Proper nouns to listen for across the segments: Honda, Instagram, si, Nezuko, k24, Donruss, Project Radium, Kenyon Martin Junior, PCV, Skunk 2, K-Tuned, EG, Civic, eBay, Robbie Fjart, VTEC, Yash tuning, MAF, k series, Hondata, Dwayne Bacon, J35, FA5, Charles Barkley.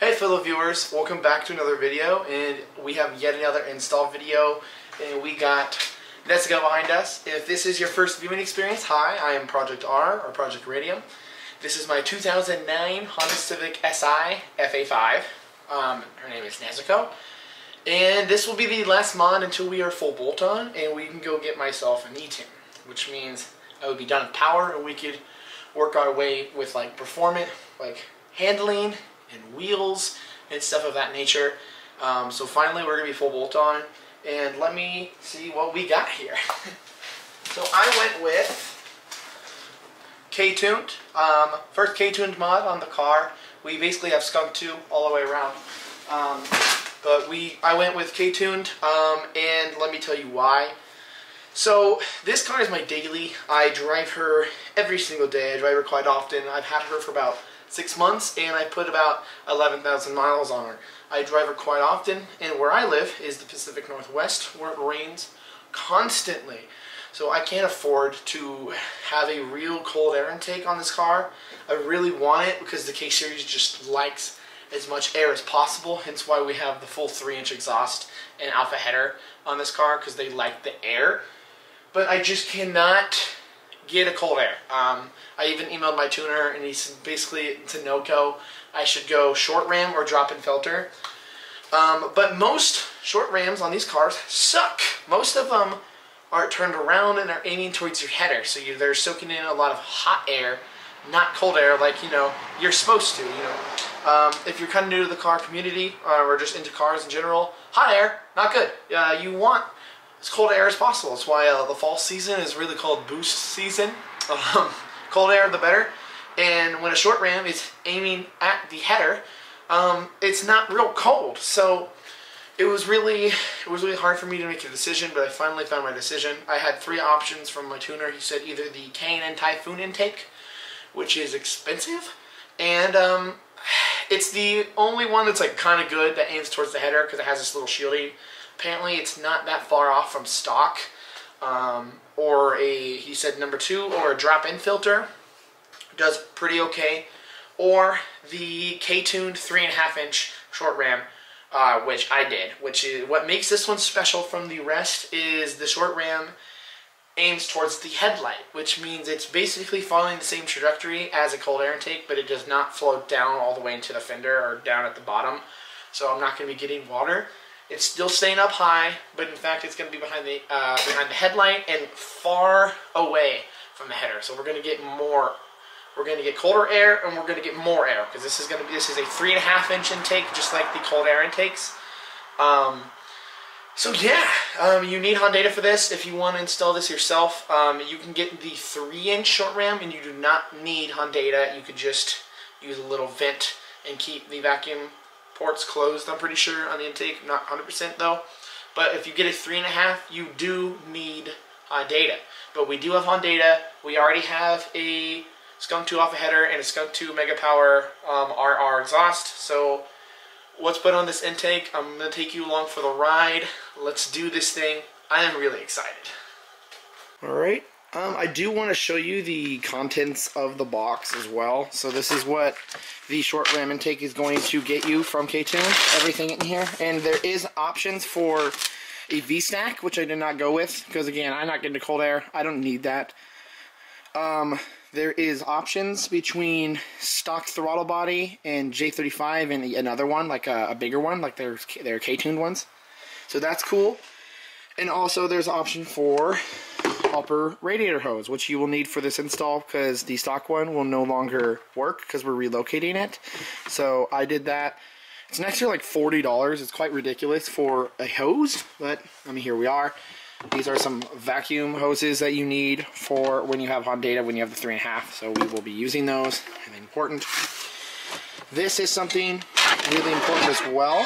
Hey fellow viewers, welcome back to another video, and we have yet another install video, and we got Nezuko behind us. If this is your first viewing experience, hi, I am Project R, or Project Radium. This is my 2009 Honda Civic SI FA5. Her name is Nezuko. And this will be the last mod until we are full bolt-on, and we can go get myself an E-Tune, which means I would be done with power, and we could work our way with like performance, like handling, and wheels and stuff of that nature. So finally we're gonna be full bolt on, and let me see what we got here. So I went with K-Tuned, first K-Tuned mod on the car. We basically have Skunk 2 all the way around, but I went with K-Tuned, and let me tell you why. So this car is my daily. I drive her every single day. I drive her quite often. I've had her for about 6 months, and I put about 11,000 miles on her. I drive her quite often, and where I live is the Pacific Northwest, where it rains constantly. So I can't afford to have a real cold air intake on this car. I really want it because the K series just likes as much air as possible, hence why we have the full 3-inch exhaust and alpha header on this car, because they like the air. But I just cannot get a cold air. I even emailed my tuner, and he's basically to no-go. I should go short ram or drop-in filter. But most short rams on these cars suck. Most of them are turned around and are aiming towards your header, so they're soaking in a lot of hot air, not cold air like, you know, you're supposed to, you know. If you're kind of new to the car community, or just into cars in general, hot air, not good. You want as cold air as possible. That's why the fall season is really called boost season. Cold air, the better. And when a short ram is aiming at the header, it's not real cold. So it was really hard for me to make a decision, but I finally found my decision. I had 3 options from my tuner. He said either the K-Tuned Typhoon intake, which is expensive, and it's the only one that's like kind of good that aims towards the header because it has this little shielding. Apparently it's not that far off from stock, or he said number 2, or a drop-in filter does pretty okay, or the K-Tuned 3.5-inch short ram, which I did. Which is what makes this one special from the rest is the short ram aims towards the headlight, which means it's basically following the same trajectory as a cold air intake, but it does not flow down all the way into the fender or down at the bottom, so I'm not going to be getting water. It's still staying up high, but in fact it's going to be behind the headlight and far away from the header. So we're going to get more. We're going to get colder air, and we're going to get more air, because this is a 3.5-inch intake, just like the cold air intakes. So yeah, you need Hondata for this. If you want to install this yourself, you can get the 3-inch short ram, and you do not need Hondata. You could just use a little vent and keep the vacuum ports closed, I'm pretty sure, on the intake. Not 100% though. But if you get a 3.5, you do need Hondata. But we do have Hondata. We already have a Skunk 2 alpha header and a Skunk 2 mega power RR exhaust. So let's put on this intake. I'm going to take you along for the ride. Let's do this thing. I am really excited. Alright. I do want to show you the contents of the box as well. So this is what the short ram intake is going to get you from K-Tuned. Everything in here. And there is options for a V-stack, which I did not go with, because again, I'm not getting to cold air. I don't need that. There is options between stock throttle body and J35 and another one, like a bigger one, like their K-Tuned ones. So that's cool. And also there's option for upper radiator hose, which you will need for this install, because the stock one will no longer work because we're relocating it. So I did that. It's an extra like $40. It's quite ridiculous for a hose, but I mean, here we are. These are some vacuum hoses that you need for when you have Hondata, when you have the 3.5. So we will be using those. Really important. This is something really important as well.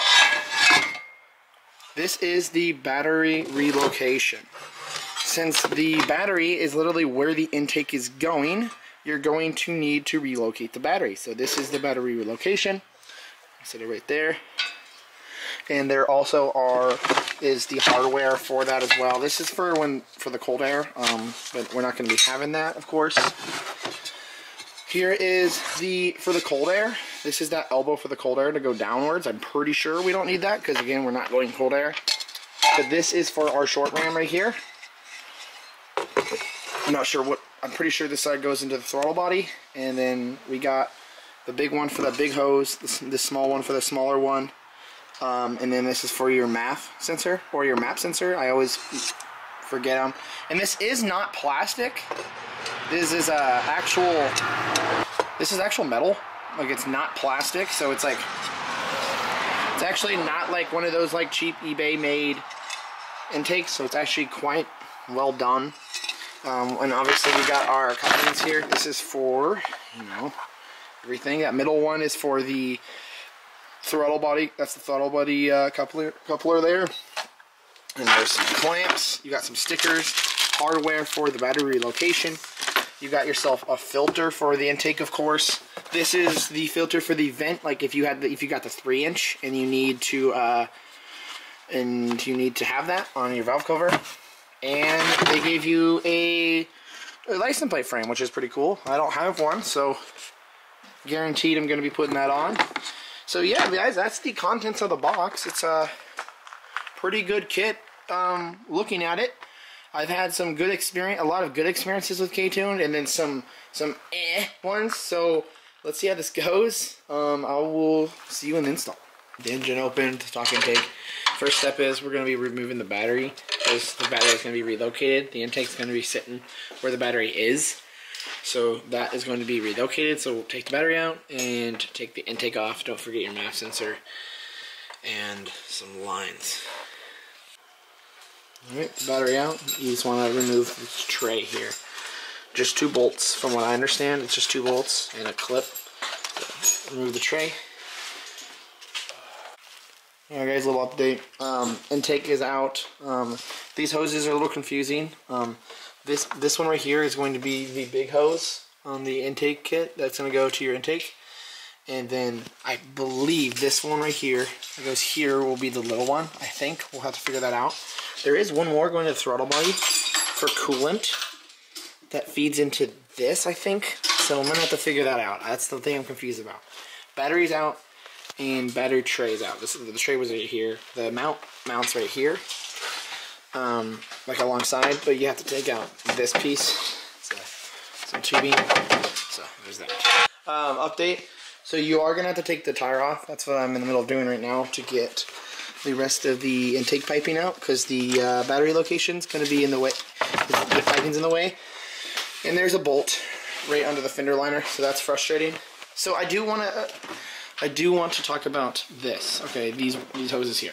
This is the battery relocation. Since the battery is literally where the intake is going, you're going to need to relocate the battery. So this is the battery relocation. I set it right there. And there also is the hardware for that as well. This is for the cold air, but we're not going to be having that, of course. Here is for the cold air. This is that elbow for the cold air to go downwards. I'm pretty sure we don't need that because, again, we're not going cold air. But this is for our short ram right here. I'm not sure what, I'm pretty sure this side goes into the throttle body. And then we got the big one for the big hose, this small one for the smaller one. And then this is for your MAF sensor or your MAP sensor. I always forget them. And this is not plastic. This is actual metal. Like, it's not plastic, so it's like, it's actually not like one of those like cheap eBay made intakes, so it's actually quite well done. And obviously we got our couplings here. This is for, you know, everything. That middle one is for the throttle body. That's the throttle body coupler there. And there's some clamps. You got some stickers, hardware for the battery location. You got yourself a filter for the intake, of course. This is the filter for the vent. Like, if you had, if you got the 3-inch and you need to, have that on your valve cover. And they gave you a license plate frame, which is pretty cool. I don't have one, so guaranteed I'm going to be putting that on. So yeah, guys, that's the contents of the box. It's a pretty good kit. Looking at it, I've had some good experience, a lot of good experiences with K-Tuned, and then some ones. So let's see how this goes. I will see you in the install. The engine opened, stock intake. First step is we're going to be removing the battery, because the battery is going to be relocated. The intake is going to be sitting where the battery is. So that is going to be relocated. So we'll take the battery out and take the intake off. Don't forget your MAF sensor and some lines. Alright, battery out. You just want to remove this tray here. Just 2 bolts, from what I understand. It's just 2 bolts and a clip. So remove the tray. Alright guys, little update. Intake is out. These hoses are a little confusing. This one right here is going to be the big hose on the intake kit. That's going to go to your intake. And then I believe this one right here that goes here will be the little one, I think. We'll have to figure that out. There is one more going to the throttle body for coolant. That feeds into this, I think. So I'm going to have to figure that out. That's the thing I'm confused about. Battery's out and battery tray's out. This is, the tray was right here. The mount's right here. Like alongside, but you have to take out this piece. Some tubing. So there's that. Update. So you are going to have to take the tire off. That's what I'm in the middle of doing right now to get the rest of the intake piping out, because the battery location's going to be in the way. The piping's in the way. And there's a bolt right under the fender liner, so that's frustrating. So I do want to talk about this. Okay, these hoses here.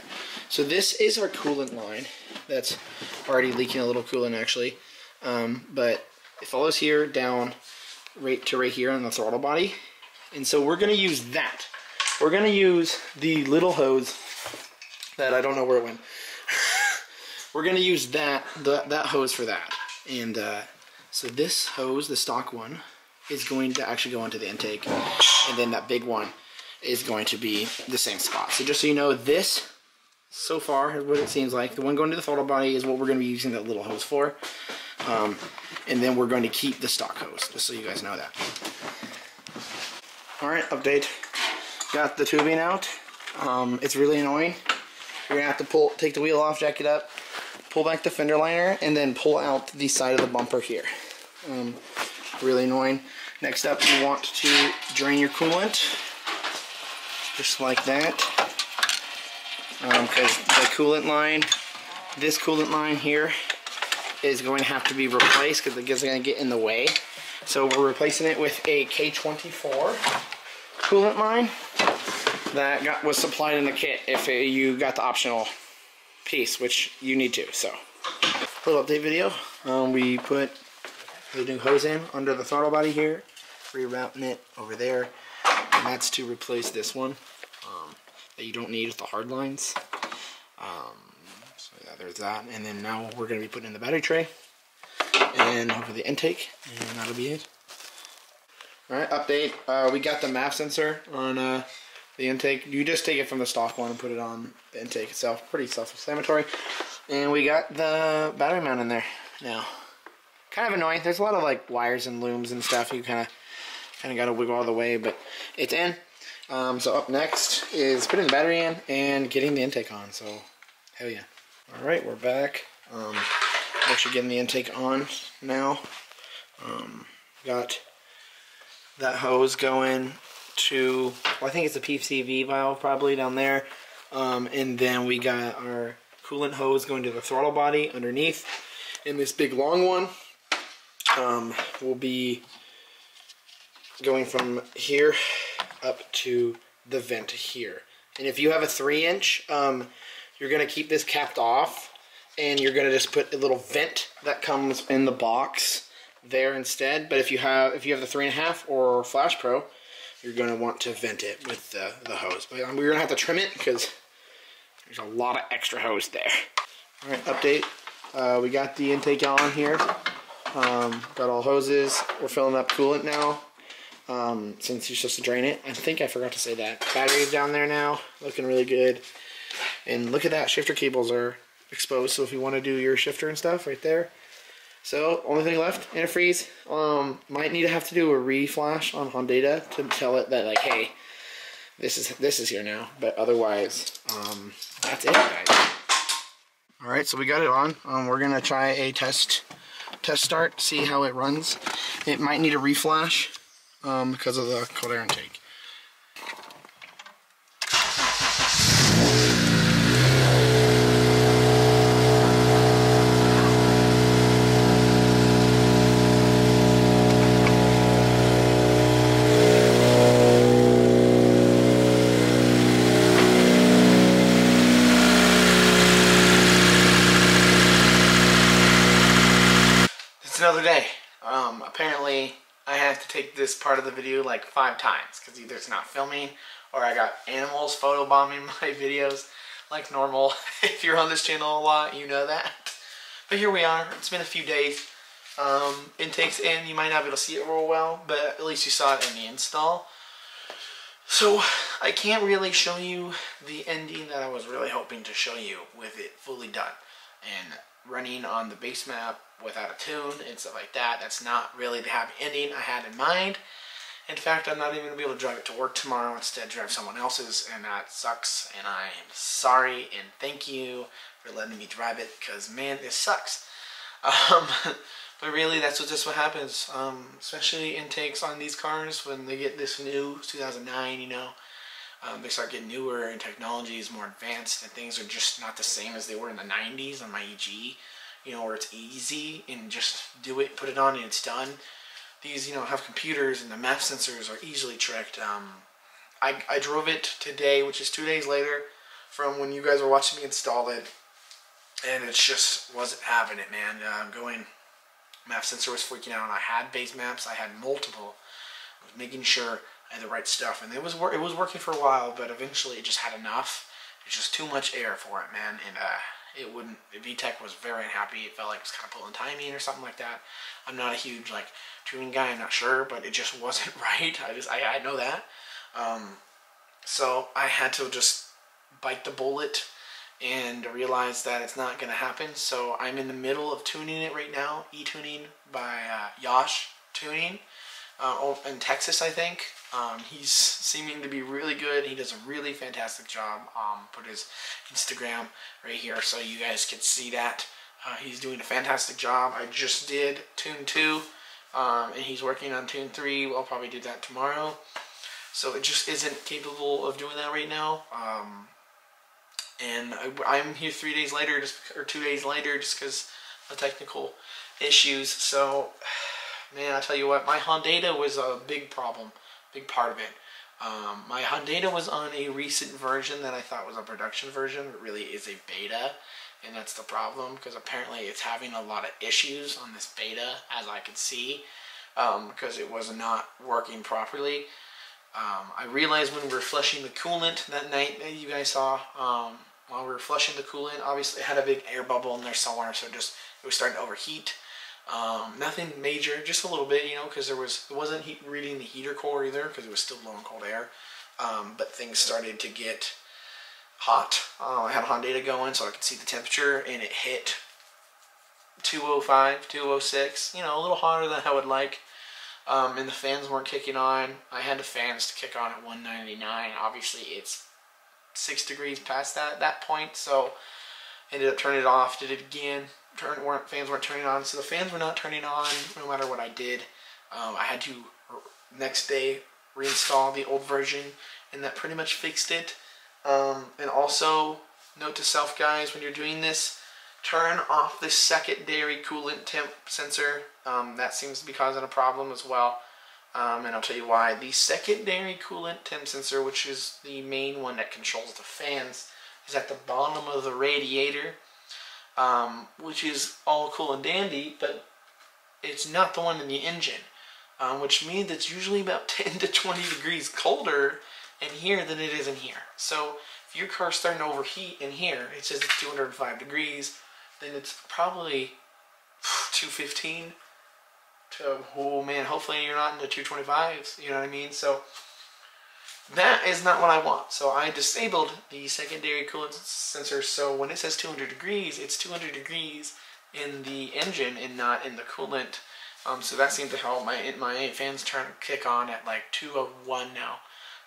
So this is our coolant line. That's already leaking a little coolant, actually. But it follows here down right to right here on the throttle body. And so we're going to use that. We're going to use the little hose that I don't know where it went. We're going to use that hose for that. And so this hose, the stock one, is going to actually go into the intake, and then that big one is going to be the same spot. So just so you know, this, so far, what it seems like, the one going to the throttle body is what we're going to be using that little hose for. And then we're going to keep the stock hose, just so you guys know that. Alright, update. Got the tubing out. It's really annoying. You're going to have to take the wheel off, jack it up, pull back the fender liner, and then pull out the side of the bumper here. Really annoying. Next up, you want to drain your coolant, just like that, because the coolant line, this coolant line here, is going to have to be replaced because it's going to get in the way. So we're replacing it with a K24 coolant line that was supplied in the kit if you got the optional piece, which you need to. So, little update video. We put the new hose in under the throttle body here, rerouting it over there, and that's to replace this one that you don't need with the hard lines. So yeah, there's that. And then now we're going to be putting in the battery tray and over the intake, and that'll be it. All right, update. We got the MAF sensor on the intake. You just take it from the stock one and put it on the intake itself. Pretty self-explanatory. And we got the battery mount in there now. Kind of annoying. There's a lot of like wires and looms and stuff. You kind of got to wiggle all the way, but it's in. So up next is putting the battery in and getting the intake on, so hell yeah. All right, we're back. I'm actually getting the intake on now. Got that hose going to, well, I think it's a PCV valve probably down there. And then we got our coolant hose going to the throttle body underneath. And this big long one will be going from here up to the vent here. And if you have a 3-inch, you're going to keep this capped off. And you're going to just put a little vent that comes in the box there instead. But if you have the 3.5 or Flash Pro, you're going to want to vent it with the hose. But we're going to have to trim it because there's a lot of extra hose there. All right, update. We got the intake on here. Got all hoses. We're filling up coolant now since you're supposed to drain it. I think I forgot to say that. Battery's down there now, looking really good. And look at that. Shifter cables are exposed, so if you want to do your shifter and stuff right there. So only thing left, antifreeze. Might need to have to do a reflash on Hondata to tell it that, like, hey, this is here now. But otherwise, that's it, guys. All right, so we got it on. We're gonna try a test start, see how it runs. It might need a reflash because of the cold air intake. Another day. Apparently I have to take this part of the video like 5 times because either it's not filming or I got animals photobombing my videos like normal. If you're on this channel a lot, you know that. But here we are. It's been a few days. Intake's in. You might not be able to see it real well, but at least you saw it in the install. So I can't really show you the ending that I was really hoping to show you with it fully done and running on the base map without a tune and stuff like that. That's not really the happy ending I had in mind. In fact, I'm not even going to be able to drive it to work tomorrow. Instead, drive someone else's, and that sucks, and I am sorry, and thank you for letting me drive it, because, man, this sucks. But really, that's just what happens, especially intakes on these cars when they get this new 2009, you know. They start getting newer, and technology is more advanced, and things are just not the same as they were in the 90s on my EG. You know, where it's easy and just do it, put it on, and it's done. These, you know, have computers, and the MAF sensors are easily tricked. I drove it today, which is 2 days later from when you guys were watching me install it, and it just wasn't having it, man. MAF sensor was freaking out, and I had base maps. I had multiple. I was making sure I had the right stuff, and it was working for a while, but eventually it just had enough. It's just too much air for it, man, and it wouldn't. VTEC was very unhappy. It felt like it was kind of pulling timing or something like that. I'm not a huge like tuning guy. I'm not sure, but it just wasn't right. I know that. So I had to just bite the bullet and realize that it's not gonna happen. So I'm in the middle of tuning it right now. E-tuning by Yash Tuning in Texas, I think. He's seeming to be really good. He does a really fantastic job. Put his Instagram right here so you guys can see that. He's doing a fantastic job. I just did Tune 2, and he's working on Tune 3. I'll probably do that tomorrow. So it just isn't capable of doing that right now. And I'm here 3 days later, or 2 days later, just because of technical issues. So, man, I tell you what, my Hondata was a big problem. Big part of it. My Hondata was on a recent version that I thought was a production version. It really is a beta, and that's the problem, because apparently it's having a lot of issues on this beta, as I could see, because it was not working properly. I realized when we were flushing the coolant that night that you guys saw, while we were flushing the coolant, obviously it had a big air bubble in there somewhere, so it was starting to overheat. Nothing major, just a little bit, you know, because it wasn't reading the heater core either, because it was still blowing cold air. But things started to get hot. I had Hondata going so I could see the temperature, and it hit 205, 206, you know, a little hotter than I would like. and the fans weren't kicking on. I had the fans to kick on at 199. Obviously, it's 6 degrees past that point, so ended up turning it off. Did it again. Fans weren't turning on, so the fans were not turning on no matter what I did. I had to next day reinstall the old version, and that pretty much fixed it. And also, note to self, guys, when you're doing this, turn off the secondary coolant temp sensor. That seems to be causing a problem as well, and I'll tell you why. The secondary coolant temp sensor, which is the main one that controls the fans, is at the bottom of the radiator, which is all cool and dandy, but it's not the one in the engine, which means it's usually about 10 to 20 degrees colder in here than it is in here. So if your car's starting to overheat in here, it says it's 205 degrees, then it's probably 215 to, oh man, hopefully you're not in the 225s, you know what I mean? So that is not what I want. So I disabled the secondary coolant sensor, so when it says 200 degrees, it's 200 degrees in the engine and not in the coolant. So that seemed to help. My fans turn kick on at like 201 now,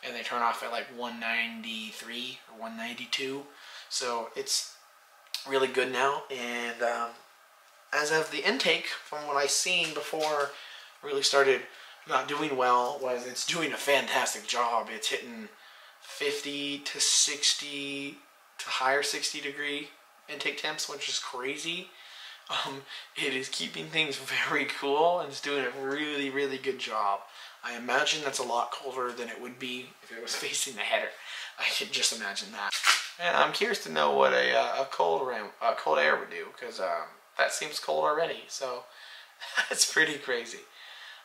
and they turn off at like 193 or 192. So it's really good now. And as of the intake, from what I seen before really started not doing well, was it's doing a fantastic job. It's hitting 50 to 60 to higher 60 degree intake temps, which is crazy. It is keeping things very cool, and it's doing a really, really good job. I imagine that's a lot colder than it would be if it was facing the header. I could just imagine that. And I'm curious to know what a cold air would do, because that seems cold already. So that's pretty crazy.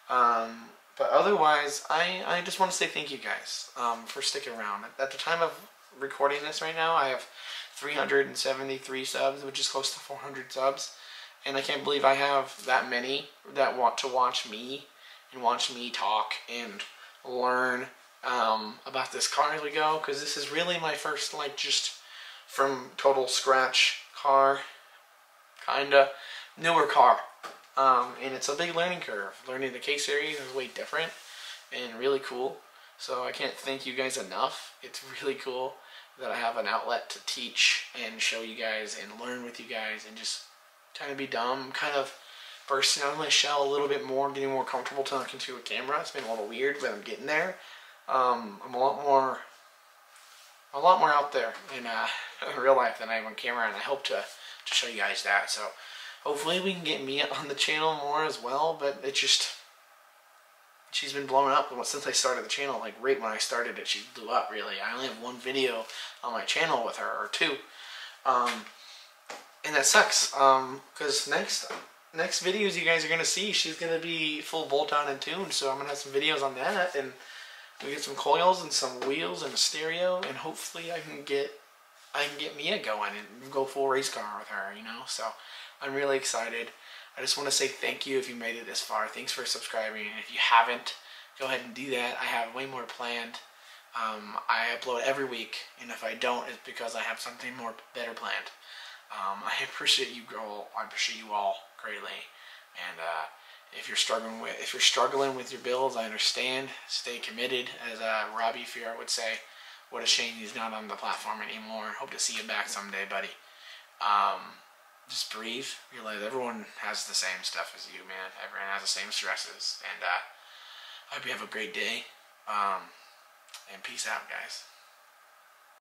But otherwise, I just want to say thank you guys for sticking around. At the time of recording this right now, I have 373 subs, which is close to 400 subs. And I can't believe I have that many that want to watch me and watch me talk and learn about this car as we go, because this is really my first, like, just from total scratch car, kinda newer car, and it's a big learning curve. Learning the K series is way different and really cool, so I can't thank you guys enough. It's really cool that I have an outlet to teach and show you guys and learn with you guys and just kind of be dumb, kind of bursting out of my shell a little bit more. I'm getting more comfortable talking to a camera. It's been a little weird, but I'm getting there. I'm a lot more out there in real life than I am on camera, and I hope to show you guys that. So hopefully we can get Mia on the channel more as well, but it just, she's been blowing up since I started the channel. Like, right when I started it, she blew up, really. I only have one video on my channel with her, or two. And that sucks, because next videos you guys are going to see, she's going to be full bolt on and tuned, so I'm going to have some videos on that, and we get some coils and some wheels and a stereo, and hopefully I can get Mia going and go full race car with her, you know. So I'm really excited. I just want to say thank you if you made it this far. Thanks for subscribing, and if you haven't, go ahead and do that. I have way more planned. I upload every week, and if I don't, it's because I have something better planned. I appreciate you all. I appreciate you all greatly, and if you're struggling with your builds, I understand. Stay committed, as Robbie Fjart would say. What a shame he's not on the platform anymore. Hope to see you back someday, buddy. Just breathe. Realize everyone has the same stuff as you, man. Everyone has the same stresses, and I hope you have a great day. And peace out, guys.